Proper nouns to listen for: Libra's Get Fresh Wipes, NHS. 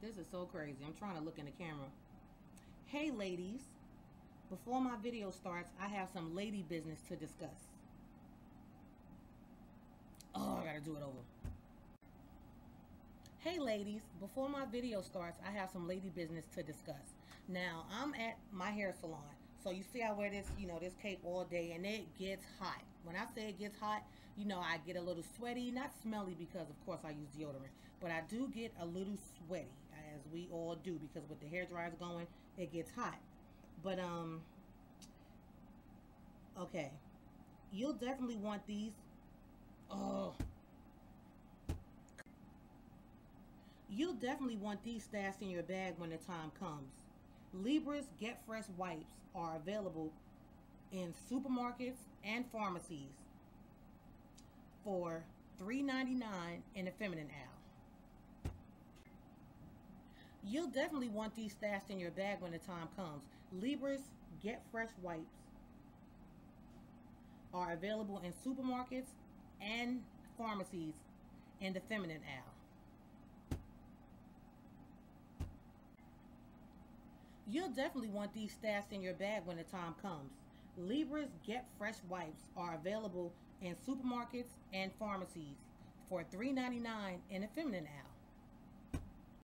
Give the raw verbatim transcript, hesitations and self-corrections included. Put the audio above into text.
This is so crazy. I'm trying to look in the camera. Hey ladies, before my video starts, I have some lady business to discuss. Oh, I gotta do it over. Hey ladies, before my video starts, I have some lady business to discuss. Now, I'm at my hair salon. So you see I wear this, you know, this cape all day, and it gets hot. When I say it gets hot, you know, I get a little sweaty, not smelly because of course I use deodorant, but I do get a little sweaty, as we all do, because with the hairdryers going, it gets hot. But um okay. You'll definitely want these. Oh. You'll definitely want these stashed in your bag when the time comes. Libra's Get Fresh Wipes are available in supermarkets and pharmacies for three ninety-nine in the feminine aisle. You'll definitely want these stashed in your bag when the time comes. Libra's Get Fresh Wipes are available in supermarkets and pharmacies in the feminine aisle. You'll definitely want these stashed in your bag when the time comes. Libra's Get Fresh Wipes are available in supermarkets and pharmacies for three ninety-nine in the feminine aisle.